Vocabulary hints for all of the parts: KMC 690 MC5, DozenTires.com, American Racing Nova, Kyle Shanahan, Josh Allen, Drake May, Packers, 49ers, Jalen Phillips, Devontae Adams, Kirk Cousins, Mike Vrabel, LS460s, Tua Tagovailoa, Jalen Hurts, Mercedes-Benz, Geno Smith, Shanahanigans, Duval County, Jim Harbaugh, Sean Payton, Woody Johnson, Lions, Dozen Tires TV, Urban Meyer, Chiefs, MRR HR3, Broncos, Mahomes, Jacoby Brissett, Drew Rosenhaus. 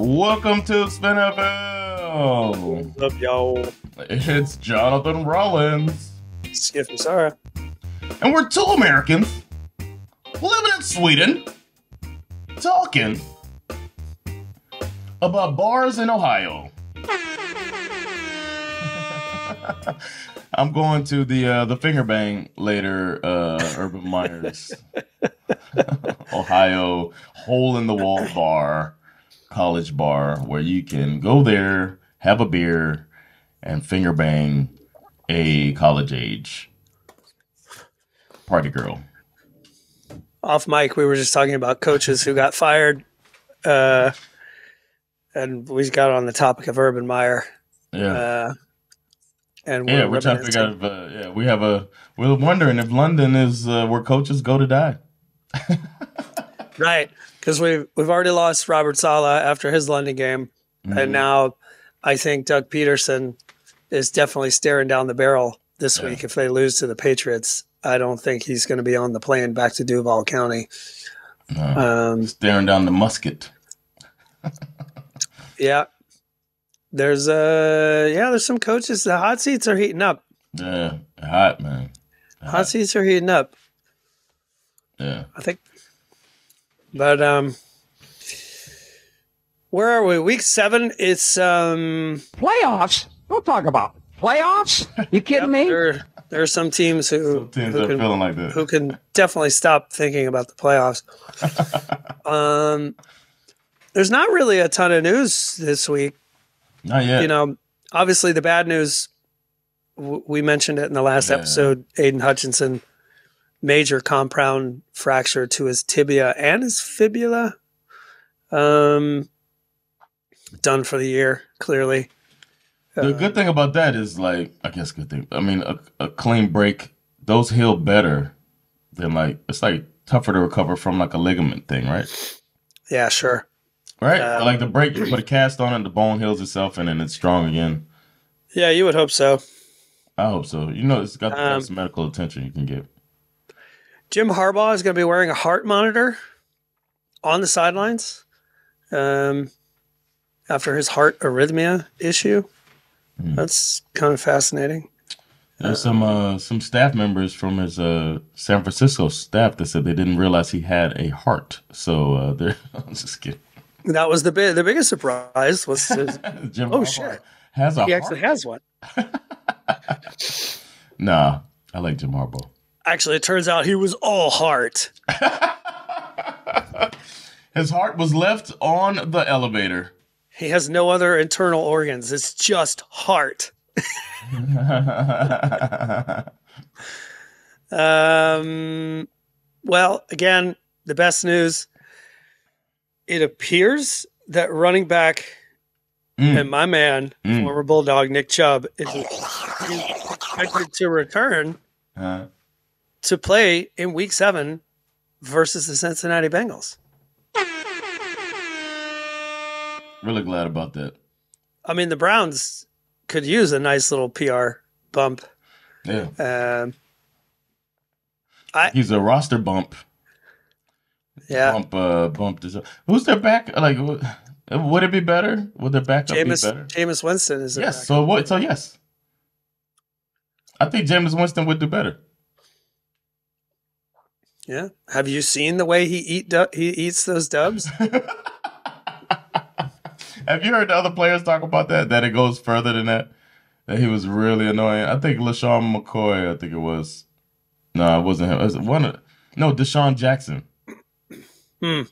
Welcome to SpinFL. What's up, y'all? It's Jonathan Rollins, Schif Musarra, and we're two Americans living in Sweden, talking about bars in Ohio. I'm going to the finger bang later, Urban Myers, Ohio hole in the wall bar, college bar, where you can go there, have a beer, and finger bang a college age party girl. Off mic, we were just talking about coaches who got fired, and we got on the topic of Urban Meyer. Yeah. We're trying to figure out if, we're wondering if London is where coaches go to die. Right, because we've already lost Robert Saleh after his London game, and now I think Doug Peterson is definitely staring down the barrel this week if they lose to the Patriots. I don't think he's going to be on the plane back to Duval County. No, staring down the musket. Yeah. There's some coaches. The hot seats are heating up. Yeah, hot, man. Hot seats are heating up. Yeah, I think. But where are we? Week 7. It's playoffs. Don't talk about playoffs. You kidding me? There are some teams who are feeling like that, who can definitely stop thinking about the playoffs. There's not really a ton of news this week. Not yet. You know, obviously the bad news, we mentioned it in the last episode, Aiden Hutchinson, major compound fracture to his tibia and his fibula. Done for the year, clearly. The good thing about that is, like, I guess good thing. I mean, a clean break, those heal better than, like, it's, like, tougher to recover from, like, a ligament thing, right? Yeah, sure. Right? Like the break, you put a cast on it, the bone heals itself, and then it's strong again. Yeah, you would hope so. I hope so. You know, it's got the best medical attention you can get. Jim Harbaugh is going to be wearing a heart monitor on the sidelines after his heart arrhythmia issue. Mm. That's kind of fascinating. There's some staff members from his San Francisco staff that said they didn't realize he had a heart. So I'm just kidding. That was the biggest surprise was Jim Harbaugh shit. He actually has one. Nah, I like Jim Harbaugh. Actually, it turns out he was all heart. His heart was left on the elevator. He has no other internal organs. It's just heart. Well, again, the best news. It appears that running back and my man, former Bulldog Nick Chubb, is expected to return to play in Week 7 versus the Cincinnati Bengals. Really glad about that. I mean, the Browns could use a nice little PR bump. Yeah. He's a roster bump. Yeah, bump this up. Who's their back? Like, would it be better? Would their backup be better? Jameis Winston is. Yes. Backup. So what? So yes, I think Jameis Winston would do better. Yeah. Have you seen the way he eats those dubs? Have you heard the other players talk about that? That it goes further than that. That he was really annoying. I think LaShawn McCoy. I think it was. No, it wasn't him. It was DeSean Jackson.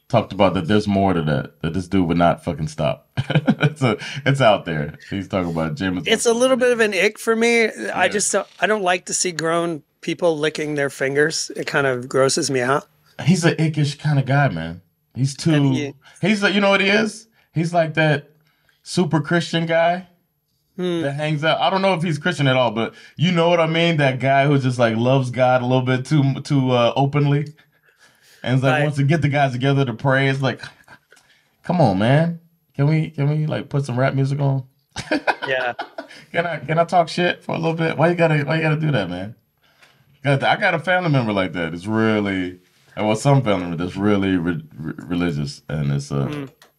Talked about that. There's more to that. That this dude would not fucking stop. It's out there. He's talking about Jameis. It's a little bit of an ick for me. Yeah. I don't like to see grown people licking their fingers. It kind of grosses me out. He's an ickish kind of guy, man. He's too. He's like, you know what he is? He's like that super Christian guy that hangs out. I don't know if he's Christian at all, but you know what I mean. That guy who just like loves God a little bit too openly. And it's like, once to get the guys together to pray, it's like, come on, man. Can we like put some rap music on? Yeah. Can I talk shit for a little bit? Why you gotta do that, man? I got a family member like that. It's really, well, some family member that's really religious, and it's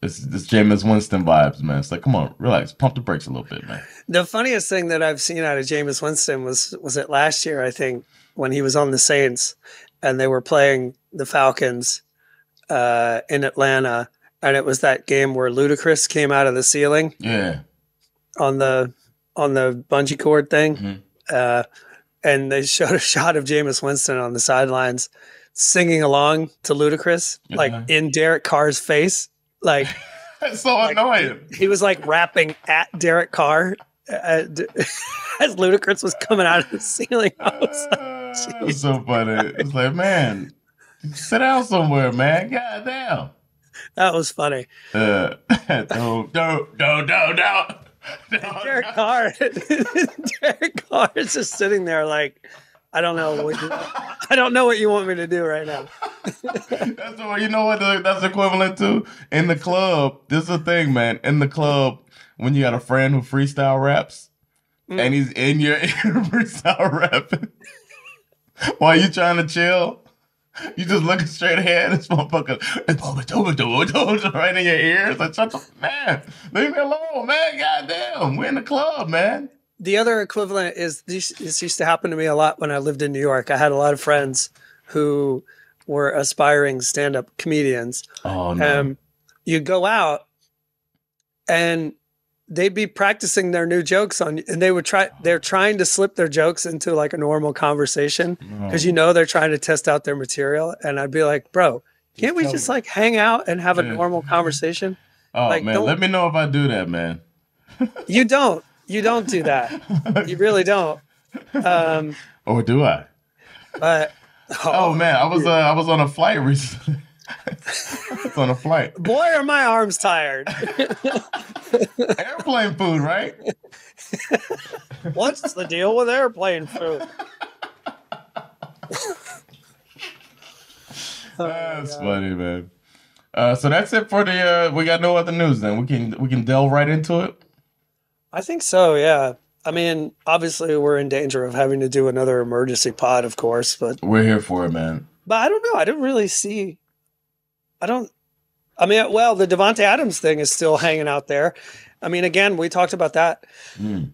It's Jameis Winston vibes, man. It's like, come on, relax, pump the brakes a little bit, man. The funniest thing that I've seen out of Jameis Winston was it last year, I think, when he was on the Saints and they were playing the Falcons in Atlanta, and it was that game where Ludacris came out of the ceiling. Yeah. On the bungee cord thing. Mm-hmm. And they showed a shot of Jameis Winston on the sidelines singing along to Ludacris, yeah, like in Derek Carr's face. Like, that's so annoying. He was like rapping at Derek Carr as Ludacris was coming out of the ceiling. I was like, that's so funny. It's like, man, sit down somewhere, man. God damn. That was funny. Derek Carr is just sitting there like, I don't know what you want me to do right now. That's what, you know what that's equivalent to? In the club, this is a thing, man. In the club, when you got a friend who freestyle raps, and he's in your ear freestyle rapping, while you trying to chill, you just looking straight ahead. This motherfucker, it's right in your ears. Like, shut the man, leave me alone, man. Goddamn, we're in the club, man. The other equivalent is this used to happen to me a lot when I lived in New York. I had a lot of friends who were aspiring stand-up comedians. Oh no! You go out and they'd be practicing their new jokes on, and they're trying to slip their jokes into like a normal conversation because you know they're trying to test out their material. And I'd be like, bro, can't we just like hang out and have a normal conversation? Oh like, man, let me know if I do that, man. You don't. You don't do that. You really don't. Or do I? But oh man, I was on a flight recently. It's on a flight. Boy, are my arms tired. Airplane food, right? What's the deal with airplane food? That's funny, man. So that's it for the. We got no other news. Then we can delve right into it. I think so. Yeah. I mean, obviously, we're in danger of having to do another emergency pod, of course, but we're here for it, man. But I don't know. I don't really see. I mean, well, the Devontae Adams thing is still hanging out there. I mean, again, we talked about that. Mm.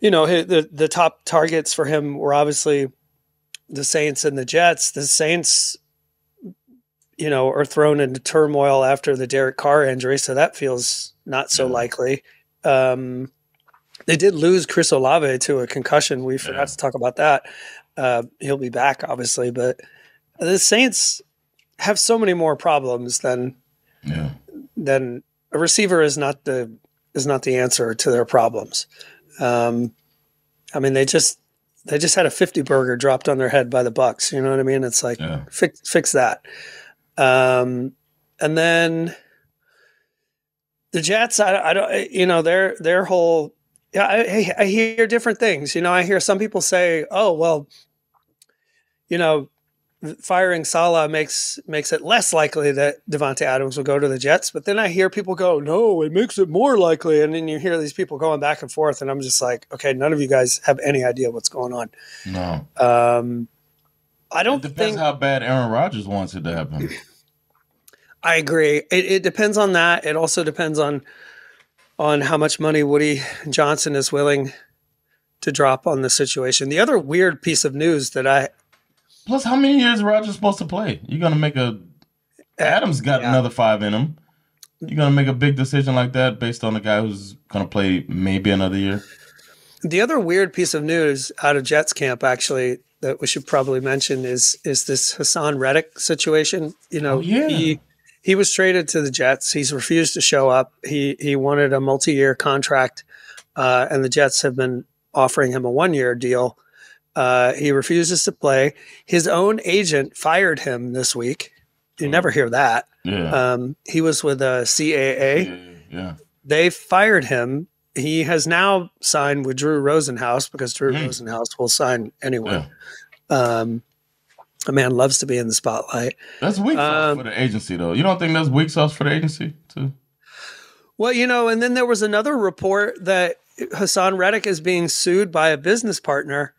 You know, the top targets for him were obviously the Saints and the Jets. The Saints, you know, are thrown into turmoil after the Derek Carr injury, so that feels not so likely. They did lose Chris Olave to a concussion. We forgot to talk about that. He'll be back, obviously, but the Saints have so many more problems than a receiver is not the answer to their problems. I mean, they just had a 50 burger dropped on their head by the Bucks. You know what I mean? It's like fix that. And then the Jets, I don't, you know, their whole. Yeah, I hear different things. You know, I hear some people say, "Oh, well, you know, firing Saleh makes it less likely that Devontae Adams will go to the Jets." But then I hear people go, "No, it makes it more likely." And then you hear these people going back and forth, and I'm just like, "Okay, none of you guys have any idea what's going on." No, I don't think. It depends how bad Aaron Rodgers wants it to happen. I agree. It depends on that. It also depends on how much money Woody Johnson is willing to drop on the situation. The other weird piece of news that I... Plus, how many years is Rodgers supposed to play? You're going to make a... Adams got another 5 in him. You're going to make a big decision like that based on the guy who's going to play maybe another year? The other weird piece of news out of Jets camp, actually, that we should probably mention is this Hassan Reddick situation. You know, He was traded to the Jets. He's refused to show up. He wanted a multi-year contract, and the Jets have been offering him a one-year deal. He refuses to play. His own agent fired him this week. You never hear that. Yeah. He was with a CAA. Yeah. They fired him. He has now signed with Drew Rosenhaus because Drew Rosenhaus will sign anyone. Yeah. A man loves to be in the spotlight. That's weak sauce for the agency, though. You don't think that's weak sauce for the agency, too? Well, you know, and then there was another report that Hassan Reddick is being sued by a business partner.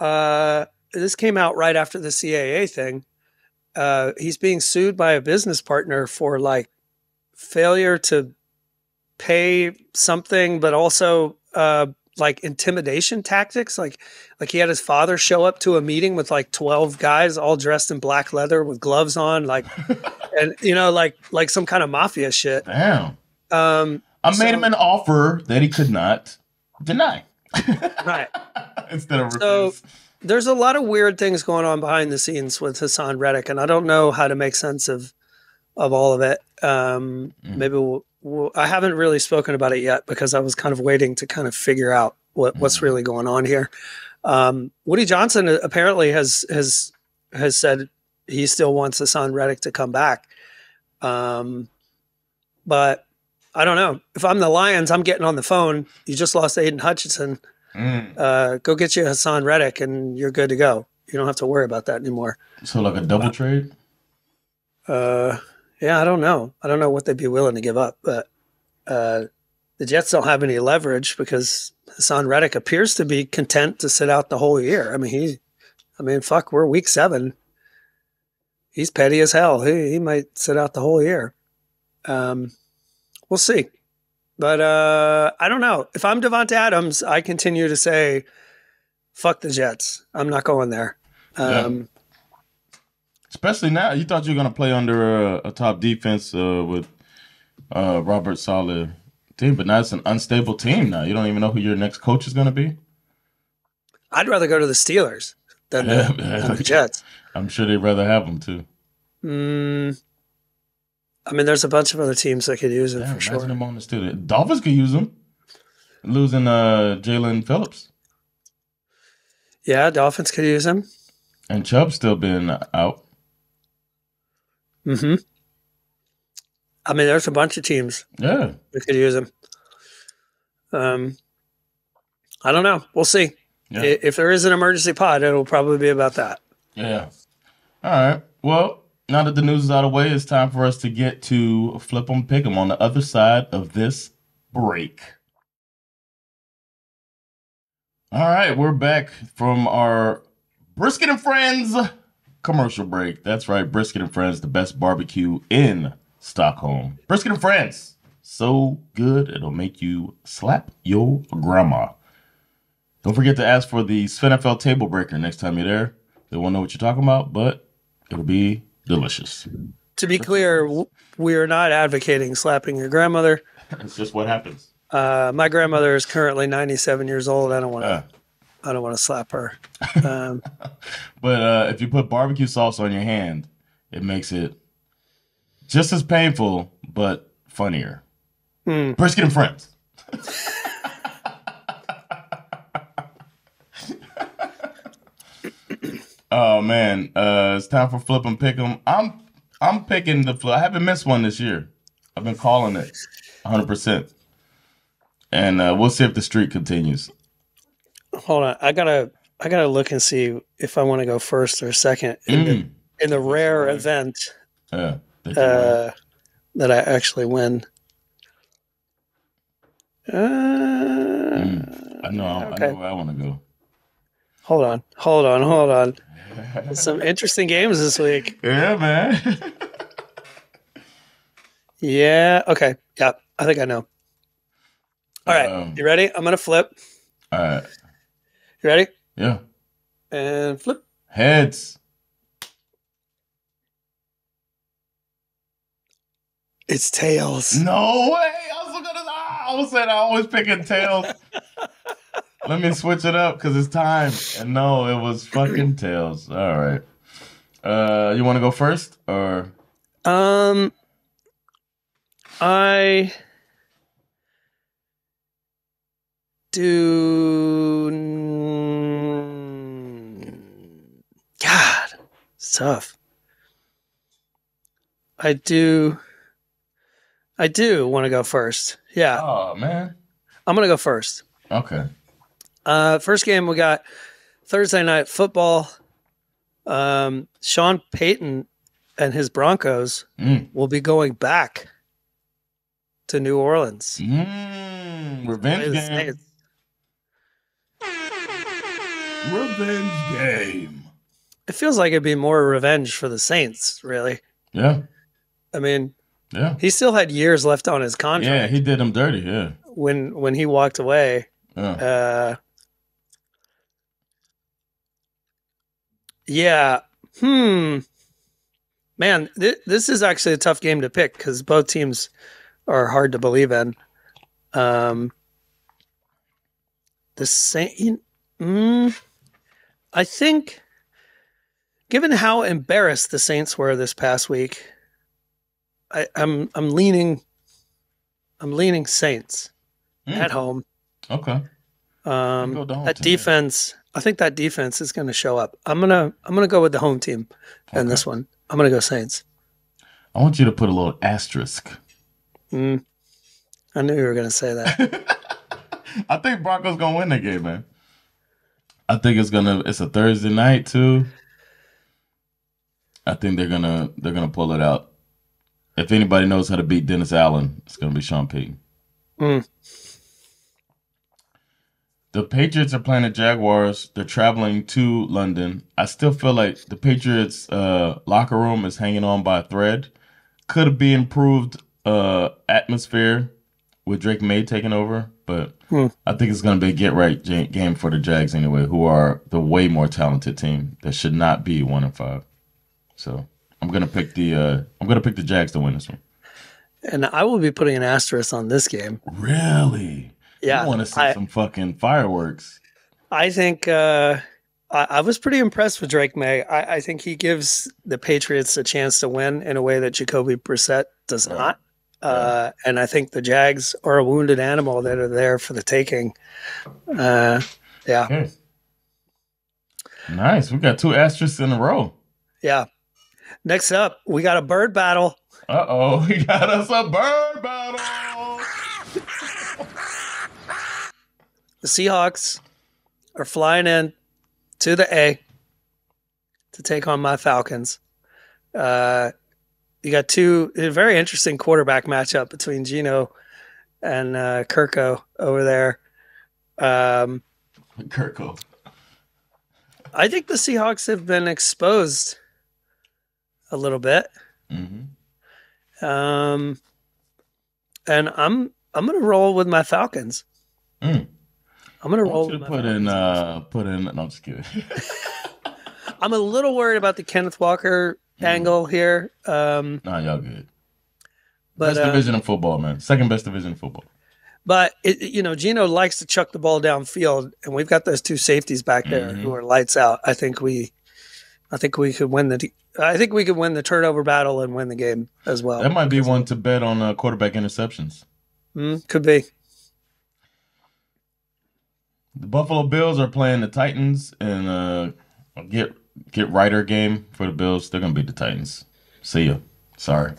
This came out right after the CAA thing. He's being sued by a business partner for like failure to pay something, but also like intimidation tactics. Like he had his father show up to a meeting with like 12 guys all dressed in black leather with gloves on, like, and you know, like some kind of mafia shit. Damn. I made him an offer that he could not deny. Right. Instead of refuse. There's a lot of weird things going on behind the scenes with Hassan Reddick, and I don't know how to make sense of all of it. Maybe I haven't really spoken about it yet because I was kind of waiting to kind of figure out what's really going on here. Woody Johnson apparently has said he still wants Hassan Reddick to come back. But I don't know. If I'm the Lions, I'm getting on the phone. You just lost Aiden Hutchinson. Go get you Hassan Reddick and you're good to go. You don't have to worry about that anymore. So like a double trade? Yeah, I don't know. I don't know what they'd be willing to give up, but the Jets don't have any leverage because Hassan Reddick appears to be content to sit out the whole year. I mean, fuck, we're week 7. He's petty as hell. He might sit out the whole year. We'll see. But I don't know. If I'm Devontae Adams, I continue to say, fuck the Jets. I'm not going there. Yeah. Especially now. You thought you were going to play under a top defense with Robert Saleh team, but now it's an unstable team now. You don't even know who your next coach is going to be. I'd rather go to the Steelers than the Jets. I'm sure they'd rather have them too. I mean, there's a bunch of other teams that could use him for sure. Him on the studio. Dolphins could use him. Losing Jalen Phillips. Yeah, Dolphins could use him. And Chubb's still been out. Mm-hmm. I mean, there's a bunch of teams. Yeah, that could use him. I don't know. We'll see. Yeah. If there is an emergency pod, it'll probably be about that. Yeah. All right. Well. Now that the news is out of the way, it's time for us to get to Flip 'em, Pick 'em on the other side of this break. All right, we're back from our Brisket and Friends commercial break. That's right, Brisket and Friends, the best barbecue in Stockholm. Brisket and Friends, so good it'll make you slap your grandma. Don't forget to ask for the SveNFL Table Breaker next time you're there. They won't know what you're talking about, but it'll be delicious. To be clear, we are not advocating slapping your grandmother. It's just what happens. My grandmother is currently 97 years old. I don't want to slap her. But if you put barbecue sauce on your hand, it makes it just as painful, but funnier. Brisket and Friends. Oh man, it's time for Flip 'em, Pick 'em. I'm picking the flip. I haven't missed one this year. I've been calling it 100%. And we'll see if the streak continues. Hold on. I gotta look and see if I want to go first or second in the rare event that I actually win. I know where I want to go. Hold on. Some interesting games this week. Yeah, man. Yeah. Okay. Yeah. I think I know. All right. You ready? I'm going to flip. All right. You ready? Yeah. And flip. Heads. It's tails. No way. I always picking tails. Let me switch it up because it's time. And no, it was fucking tails. All right. You want to go first or? I do. God, it's tough. I do want to go first. Yeah. Oh man, I'm gonna go first. Okay. First game we got Thursday Night Football. Sean Payton and his Broncos will be going back to New Orleans. Revenge game. Revenge game. It feels like it'd be more revenge for the Saints, really. Yeah. I mean, Yeah. He still had years left on his contract. Yeah, he did him dirty, yeah. When he walked away. Yeah. Yeah. Man, this is actually a tough game to pick because both teams are hard to believe in. The same. I think, given how embarrassed the Saints were this past week, I'm leaning Saints at home. Okay. That defense. I think that defense is going to show up. I'm gonna go with the home team in this one. I'm gonna go Saints. I want you to put a little asterisk. I knew you were gonna say that. I think Broncos gonna win that game, man. I think it's a Thursday night too. I think they're gonna pull it out. If anybody knows how to beat Dennis Allen, it's gonna be Sean Payton. The Patriots are playing the Jaguars. They're traveling to London. I still feel like the Patriots locker room is hanging on by a thread. Could be improved atmosphere with Drake May taking over, but I think it's going to be a get-right game for the Jags anyway, who are the way more talented team that should not be 1-5. So I'm going to pick the Jags to win this one. And I will be putting an asterisk on this game. Really? Yeah, I want to see some fucking fireworks. I think I was pretty impressed with Drake May. I think he gives the Patriots a chance to win in a way that Jacoby Brissett does not. And I think the Jags are a wounded animal that are there for the taking. Yeah. Okay. Nice. We got two asterisks in a row. Yeah. Next up, we got a bird battle. Uh-oh. We got us a bird battle. The Seahawks are flying in to the A to take on my Falcons. You got a very interesting quarterback matchup between Geno and Kirko over there. Kirko. I think the Seahawks have been exposed a little bit. And I'm going to roll with my Falcons. I'm gonna roll. Put in. No, I'm just kidding. I'm a little worried about the Kenneth Walker angle here. Nah, y'all good. But, best division in football, man. Second best division in football. But Geno likes to chuck the ball downfield, and we've got those two safeties back there who are lights out. I think we could win the. I think we could win the turnover battle and win the game as well. That might be one to bet on quarterback interceptions. Could be. The Buffalo Bills are playing the Titans in a get righter game for the Bills. They're going to beat the Titans. See ya. Sorry.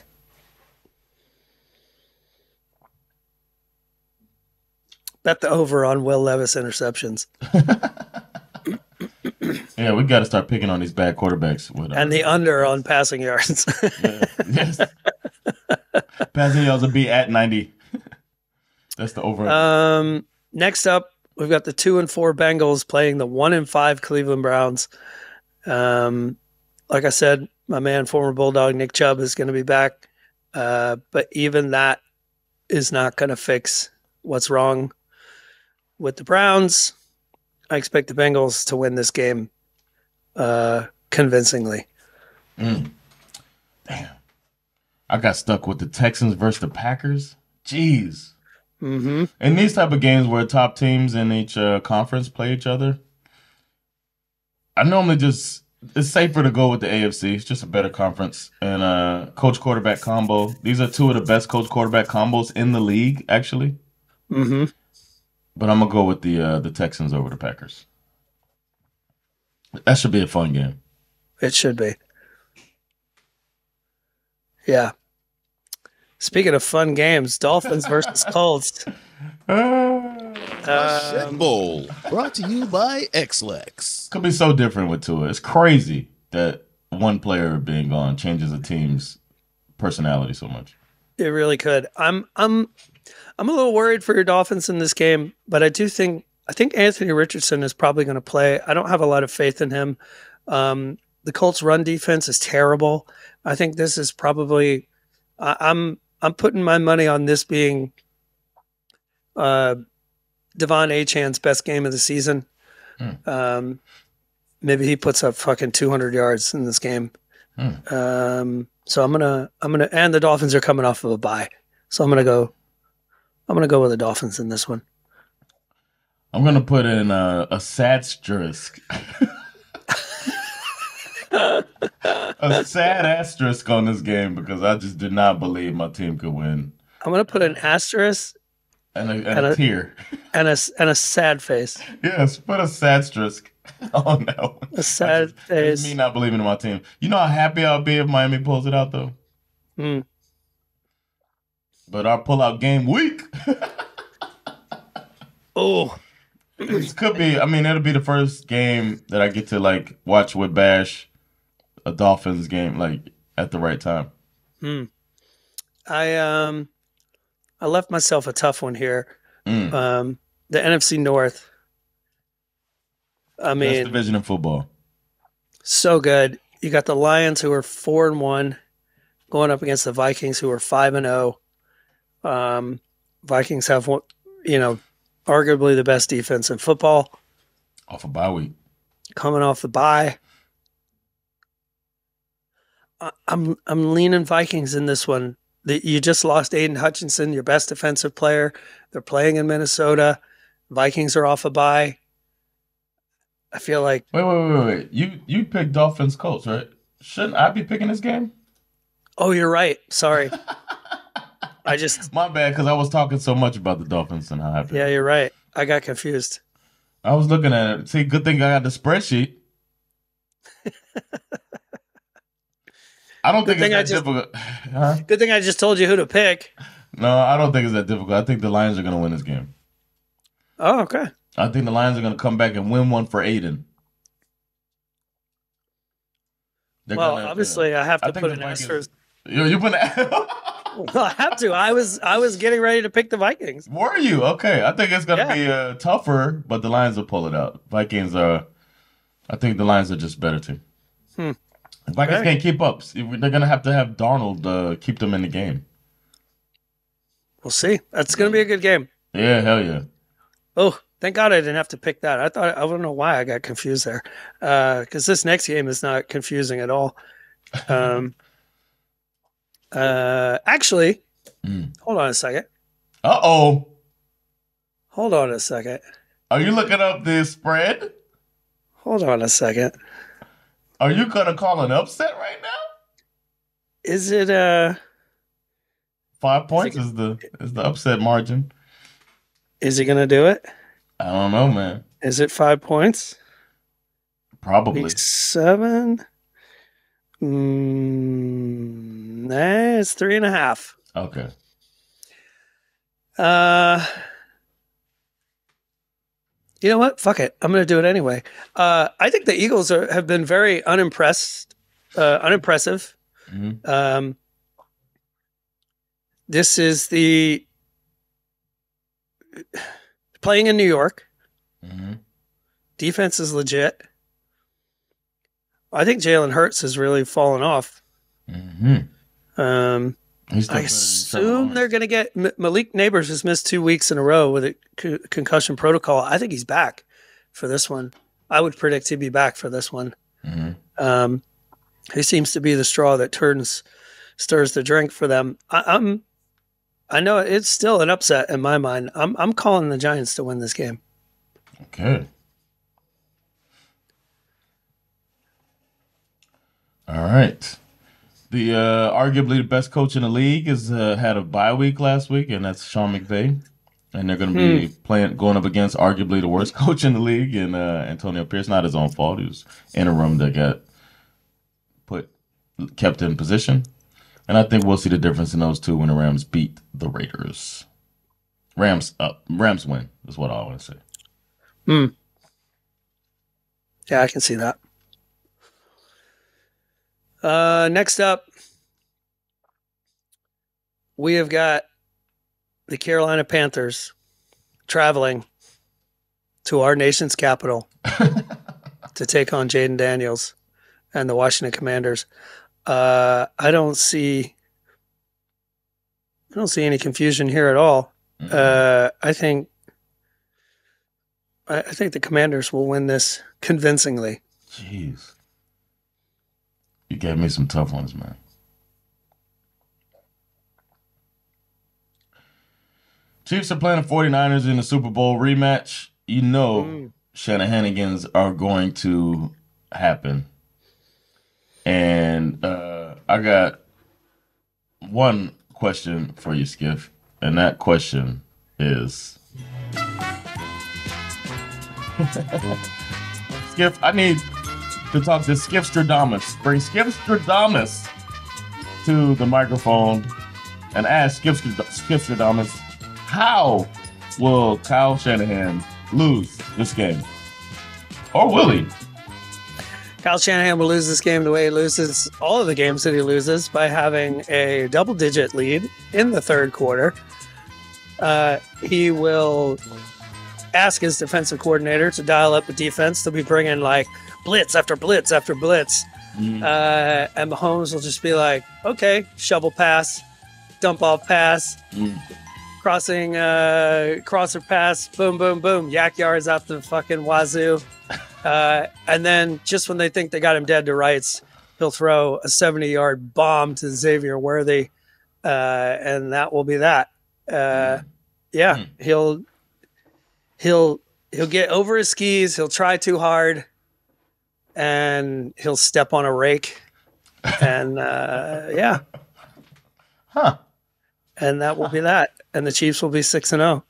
Bet the over on Will Levis interceptions. Yeah, we got to start picking on these bad quarterbacks. And the under on passing yards. Yeah. Yes. Passing yards will be at 90. That's the over. Next up. We've got the 2-4 Bengals playing the 1-5 Cleveland Browns. Like I said, my man, former Bulldog Nick Chubb is going to be back. But even that is not going to fix what's wrong with the Browns. I expect the Bengals to win this game convincingly. Damn. I got stuck with the Texans versus the Packers. Jeez. And these type of games where top teams in each conference play each other, I normally just it's safer to go with the AFC. It's just a better conference and coach quarterback combo. These are two of the best coach quarterback combos in the league, actually. But I'm gonna go with the Texans over the Packers. That should be a fun game. It should be. Yeah. Speaking of fun games, Dolphins versus Colts. Shit Bowl, brought to you by XLEX. Could be so different with Tua. It's crazy that one player being gone changes a team's personality so much. It really could. I'm a little worried for your Dolphins in this game, but I think Anthony Richardson is probably going to play. I don't have a lot of faith in him. The Colts' run defense is terrible. I think this is probably I'm putting my money on this being Devon Achan's best game of the season. Mm. Maybe he puts up fucking 200 yards in this game. Mm. So I'm gonna, and the Dolphins are coming off of a bye, so I'm gonna go with the Dolphins in this one. I'm gonna put in a asterisk, a sad asterisk on this game because I just did not believe my team could win. I'm gonna put an asterisk and a tear and a sad face. Yes, put a sad asterisk. Oh no! A sad face. Me not believing in my team. You know how happy I'll be if Miami pulls it out, though. Mm. But our pullout game week. Oh, this could be. I mean, it'll be the first game that I get to like watch with Bash, a Dolphins game like at the right time. Mm. I left myself a tough one here. Mm. The NFC North. I mean, best division in football. So good. You got the Lions, who are 4-1, going up against the Vikings, who are 5-0. Vikings have, you know, arguably the best defense in football. Off a bye week. Coming off the bye. I'm leaning Vikings in this one. You just lost Aiden Hutchinson, your best defensive player. They're playing in Minnesota. Vikings are off a bye. I feel like wait. You picked Dolphins Colts, right? Shouldn't I be picking this game? Oh, you're right. Sorry. My bad, because I was talking so much about the Dolphins and how happy. Yeah, you're right. I got confused. I was looking at it. See, good thing I got the spreadsheet. I don't think it's that difficult. Huh? Good thing I just told you who to pick. No, I don't think it's that difficult. I think the Lions are going to win this game. Oh, okay. I think the Lions are going to come back and win one for Aiden. Obviously, I have to put an asterisk. You put an Well, I have to. I was getting ready to pick the Vikings. Were you? Okay. I think it's going to be tougher, but the Lions will pull it out. I think the Lions are just better team. Hmm. The Vikings can't keep up. They're going to have Darnold keep them in the game. We'll see. That's going to be a good game. Yeah, hell yeah. Oh, thank God I didn't have to pick that. I don't know why I got confused there, because this next game is not confusing at all. Actually, hold on a second. Uh-oh. Hold on a second. Are you looking up this spread? Hold on a second. Are you going to call an upset right now? Is it 5 points is the upset margin. Is he going to do it? I don't know, man. Is it 5 points? Probably. Week 7? Nah, it's 3.5. Okay. You know what? Fuck it. I'm going to do it anyway. I think the Eagles have been very unimpressive. Mm-hmm. This is the... Playing in New York. Mm-hmm. Defense is legit. I think Jalen Hurts has really fallen off. Mm-hmm. I assume they're going to get Malik Neighbors has missed 2 weeks in a row with a concussion protocol. I think he's back for this one. I would predict he'd be back for this one. Mm-hmm. He seems to be the straw that stirs the drink for them. I know it's still an upset in my mind. I'm calling the Giants to win this game. Okay. All right. The arguably the best coach in the league has had a bye week last week, and that's Sean McVay. And they're going to be going up against arguably the worst coach in the league, and Antonio Pierce. Not his own fault. He was in a room that got kept in position. And I think we'll see the difference in those two when the Rams beat the Raiders. Rams win is what I want to say. Hmm. Yeah, I can see that. Next up, we have got the Carolina Panthers traveling to our nation's capital to take on Jaden Daniels and the Washington Commanders. I don't see I don't see any confusion here at all. Mm-hmm. I think the Commanders will win this convincingly. Jeez. You gave me some tough ones, man. Chiefs are playing the 49ers in the Super Bowl rematch. You know Shanahanigans are going to happen. And I got one question for you, Schif. And that question is... Schif, I need to talk to Skifstradamus. Bring Skifstradamus to the microphone and ask Skifstradamus, how will Kyle Shanahan lose this game? Or will he? Kyle Shanahan will lose this game the way he loses all of the games that he loses, by having a double-digit lead in the third quarter. He will ask his defensive coordinator to dial up the defense. They'll be bringing like blitz after blitz after blitz. Mm-hmm. And Mahomes will just be like, okay, shovel pass, dump off pass, crossing, crosser pass, boom, boom, boom, yak yards out the fucking wazoo. And then just when they think they got him dead to rights, he'll throw a 70-yard bomb to Xavier Worthy. And that will be that. Yeah, he'll get over his skis. He'll try too hard and he'll step on a rake. And, yeah. Huh. And that will be that. And the Chiefs will be 6-0.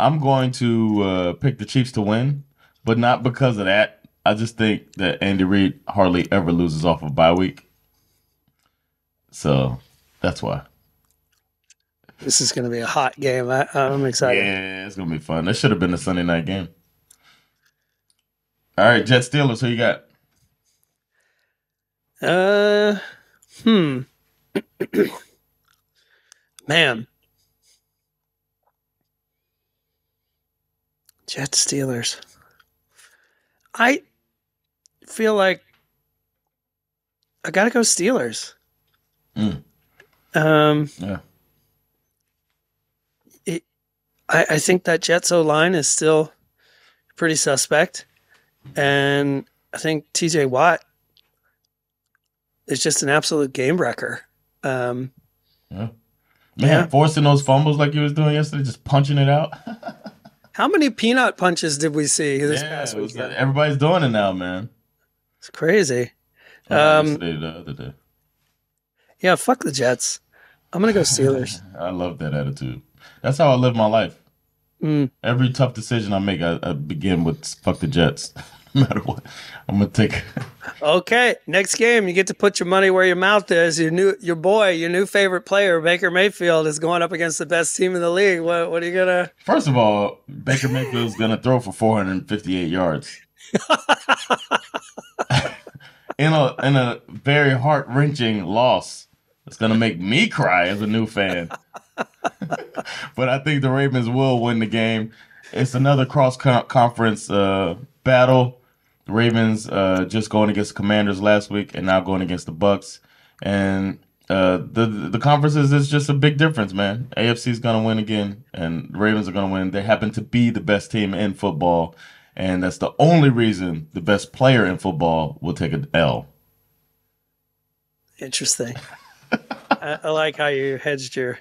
I'm going to pick the Chiefs to win, but not because of that. I just think that Andy Reid hardly ever loses off of bye week. So that's why. This is going to be a hot game. I'm excited. Yeah, it's going to be fun. That should have been a Sunday night game. All right, Jets Steelers, who you got? Man. Jets Steelers. I feel like I gotta go Steelers. Yeah. I think that Jets O line is still pretty suspect, and I think T.J. Watt is just an absolute game wrecker. Forcing those fumbles like he was doing yesterday, just punching it out. How many peanut punches did we see this past weekend? Everybody's doing it now, man. It's crazy. The other day. Yeah, fuck the Jets. I'm going to go Steelers. I love that attitude. That's how I live my life. Every tough decision I make, I begin with fuck the Jets. No matter what, I'm going to take Okay, next game, you get to put your money where your mouth is. Your new favorite player, Baker Mayfield, is going up against the best team in the league. What are you going to... First of all, Baker Mayfield's going to throw for 458 yards. in a very heart-wrenching loss. It's going to make me cry as a new fan. But I think the Ravens will win the game. It's another cross-conference battle. The Ravens just going against the Commanders last week and now going against the Bucks. And the conferences is just a big difference, man. AFC is going to win again, and the Ravens are going to win. They happen to be the best team in football, and that's the only reason the best player in football will take an L. Interesting. I like how you hedged your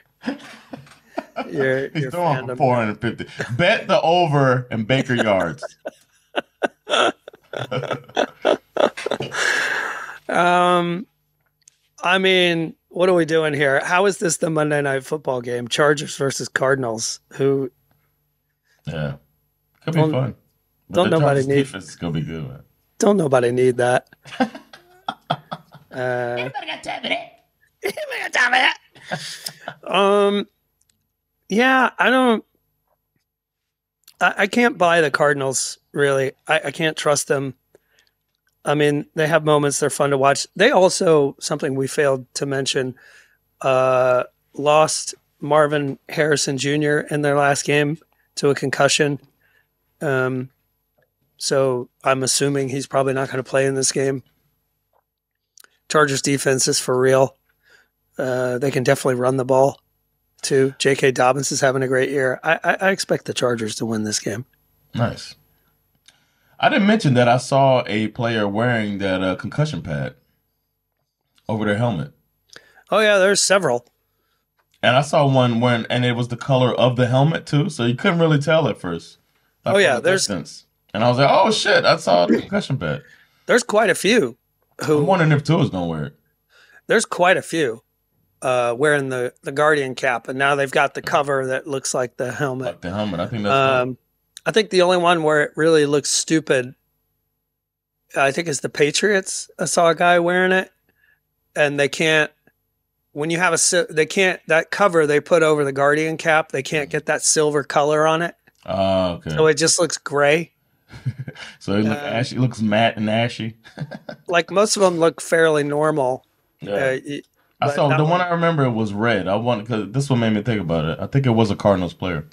He's throwing for 450. Bet the over and Baker yards. I mean, what are we doing here? How is this the Monday Night Football game? Chargers versus Cardinals. Who? Yeah, could be fun. Don't nobody need. Defense is gonna be good. Man. Don't nobody need that. Yeah, I don't. I can't buy the Cardinals. Really, I can't trust them. I mean, they have moments. They're fun to watch. They also, something we failed to mention, lost Marvin Harrison Jr. in their last game to a concussion. So I'm assuming he's probably not going to play in this game. Chargers defense is for real. They can definitely run the ball too. J.K. Dobbins is having a great year. I expect the Chargers to win this game. Nice. I didn't mention that I saw a player wearing that concussion pad over their helmet. Oh, yeah, there's several. And I saw one when, and it was the color of the helmet, too, so you couldn't really tell at first. Oh, yeah, there's... And I was like, oh, shit, I saw the concussion pad. There's quite a few. I'm wondering if Tua's going to wear it. There's quite a few wearing the Guardian cap, and now they've got the cover that looks like the helmet. Like the helmet, I think that's cool. I think the only one where it really looks stupid, I think, is the Patriots. I saw a guy wearing it, and they can't. When you have a, they can't, that cover they put over the Guardian cap, they can't get that silver color on it. Oh, okay. So it just looks gray. So it looks ashy, it looks matte and ashy. Like most of them look fairly normal. Yeah. I saw the one I remember was red. I want because this one made me think about it. I think it was a Cardinals player.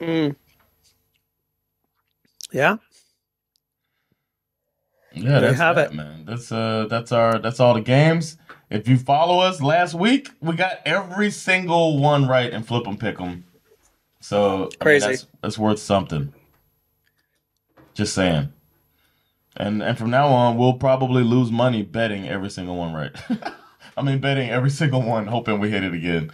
Mm. Yeah. Yeah, that's have that, it, man. That's all the games. If you follow us last week, we got every single one right and flip them, pick them. So crazy. I mean, that's worth something. Just saying. And from now on, we'll probably lose money betting every single one right. I mean, betting every single one, hoping we hit it again.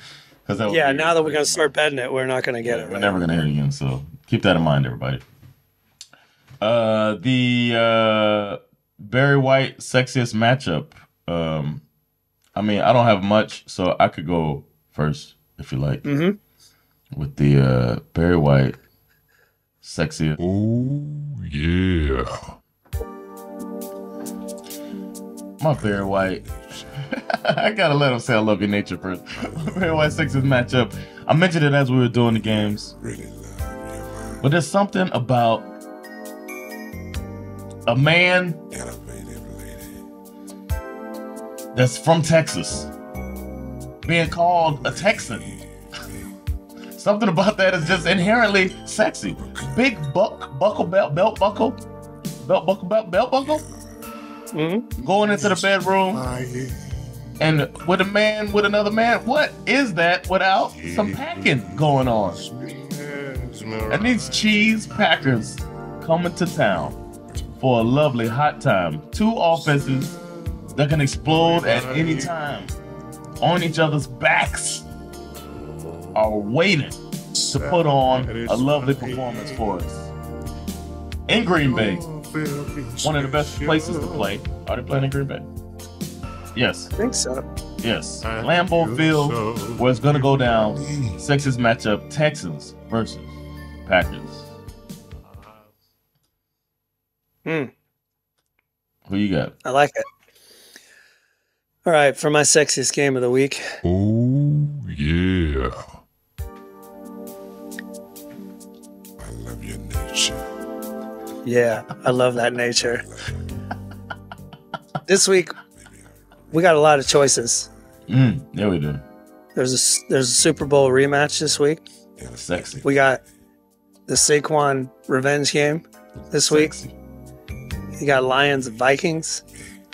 That yeah, now that we're going to start betting it, we're not going to get it. We're never going to hit it again. So keep that in mind, everybody. The Barry White sexiest matchup. I mean, I don't have much, so I could go first if you like. Mm-hmm. With the Barry White sexiest. Oh, yeah. My Barry White. I gotta let him say I love your nature first. Barry White sexiest matchup. I mentioned it as we were doing the games. But there's something about a man that's from Texas being called a Texan. Something about that is just inherently sexy. Big belt buckle. Mm-hmm. Going into the bedroom and with a man with another man. What is that without some packing going on? And these cheese packers coming to town for a lovely hot time. Two offenses that can explode at any time on each other's backs are waiting to put on a lovely performance for us. In Green Bay, one of the best places to play. Are they playing in Green Bay? Yes. I think so. Yes. Lambeau Field, where it's going to go down. Sexiest matchup, Texans versus Packers. Hmm. Who you got? I like it. All right, for my sexiest game of the week. Oh, yeah. I love your nature. Yeah, I love that nature. This week, we got a lot of choices. Mm, yeah, we do. There's a Super Bowl rematch this week. Yeah, sexy. We got the Saquon revenge game this week. Sexy. You got Lions and Vikings.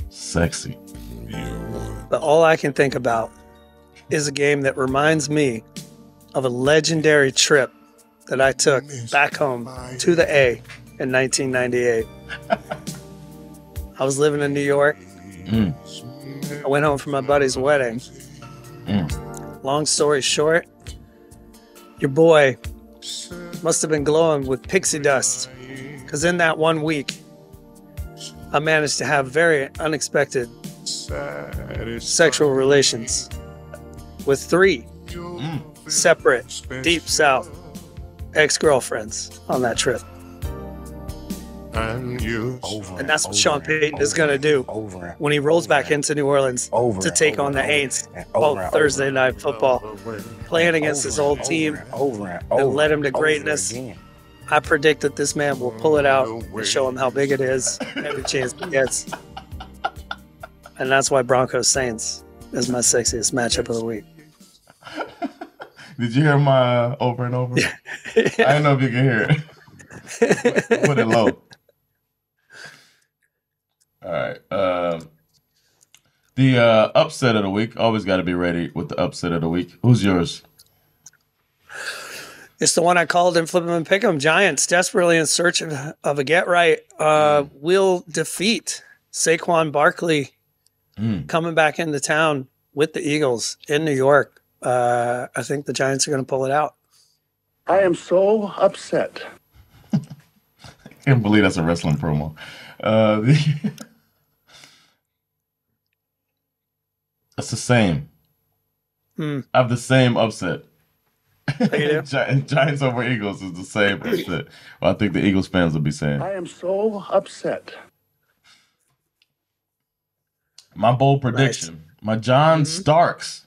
Sexy. But all I can think about is a game that reminds me of a legendary trip that I took back home to the A in 1998. I was living in New York. Mm. I went home for my buddy's wedding. Mm. Long story short, your boy must have been glowing with pixie dust, because in that one week, I managed to have very unexpected sexual relations with three separate Deep South ex-girlfriends on that trip. And that's what Sean Payton is going to do when he rolls back into New Orleans to take on the Aints on Thursday Night Football, playing against his old team and led him to greatness. I predict that this man will pull it out and show him how big it is every chance he gets. And that's why Broncos Saints is my sexiest matchup of the week. Did you hear my over and over? Yeah. I don't know if you can hear it. Put it low. All right. The upset of the week. Always got to be ready with the upset of the week. Who's yours? It's the one I called in Flip 'em and Pick 'em. Giants desperately in search of a get right will defeat Saquon Barkley coming back into town with the Eagles in New York. I think the Giants are going to pull it out. I am so upset. I can't believe that's a wrestling promo. That's the same. I have the same upset. Giants over Eagles is the same upset. Well, I think the Eagles fans will be saying, I am so upset. My bold prediction. Right. My John Starks.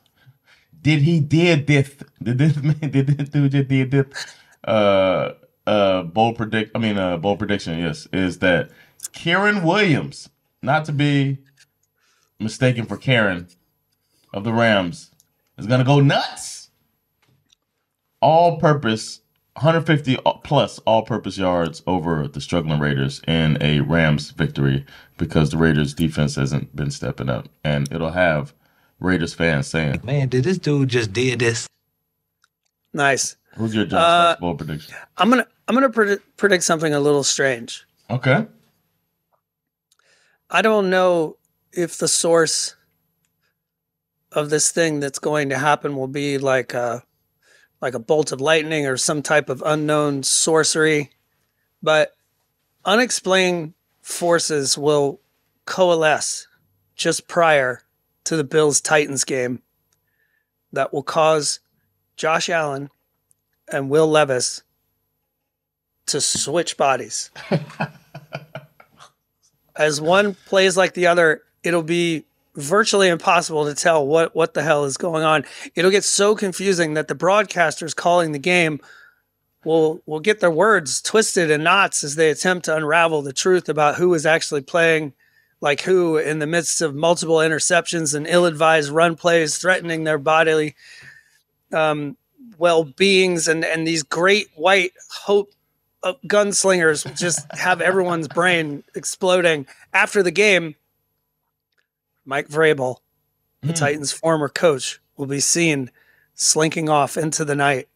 Did this man just did this? Bold prediction, yes, is that Kieran Williams, not to be mistaken for Karen of the Rams, is gonna go nuts. All-purpose, 150 plus all-purpose yards over the struggling Raiders in a Rams victory because the Raiders defense hasn't been stepping up, and it'll have Raiders fans saying, "Man, did this dude just did this?" Nice. Who's your bold prediction? I'm gonna predict something a little strange. Okay. I don't know if the source of this thing that's going to happen will be like a bolt of lightning or some type of unknown sorcery, but unexplained forces will coalesce just prior to the Bills-Titans game that will cause Josh Allen and Will Levis to switch bodies. As one plays like the other, it'll be virtually impossible to tell what the hell is going on. It'll get so confusing that the broadcasters calling the game will get their words twisted in knots as they attempt to unravel the truth about who is actually playing like who in the midst of multiple interceptions and ill-advised run plays threatening their bodily well-beings, and these great white hope gunslingers just have everyone's brain exploding. After the game, Mike Vrabel, the Titans' former coach, will be seen slinking off into the night,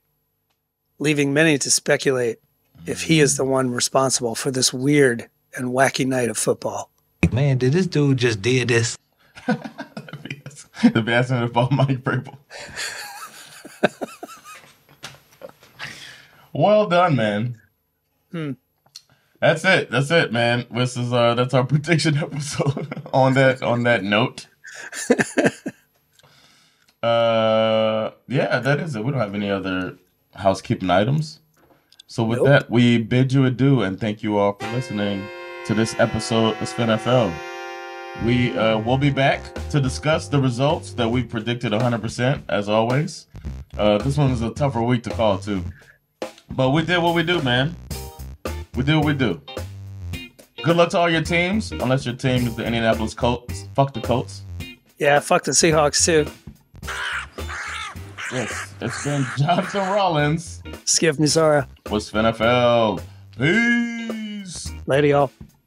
leaving many to speculate if he is the one responsible for this weird and wacky night of football. Man, did this dude just did this? The best in the ball, Mike Vrabel. Well done, man. That's it. That's it, man. This is that's our prediction episode. on that note. Yeah, that is it. We don't have any other housekeeping items. So with that, we bid you adieu and thank you all for listening to this episode of SpinFL. We will be back to discuss the results that we predicted 100%, as always. This one is a tougher week to call, too. But we did what we do, man. We do what we do. Good luck to all your teams, unless your team is the Indianapolis Colts. Fuck the Colts. Yeah, fuck the Seahawks, too. Yes, it's been Jonathan Rollins. Schif Musarra. What's SveNFL? Peace. Later, y'all.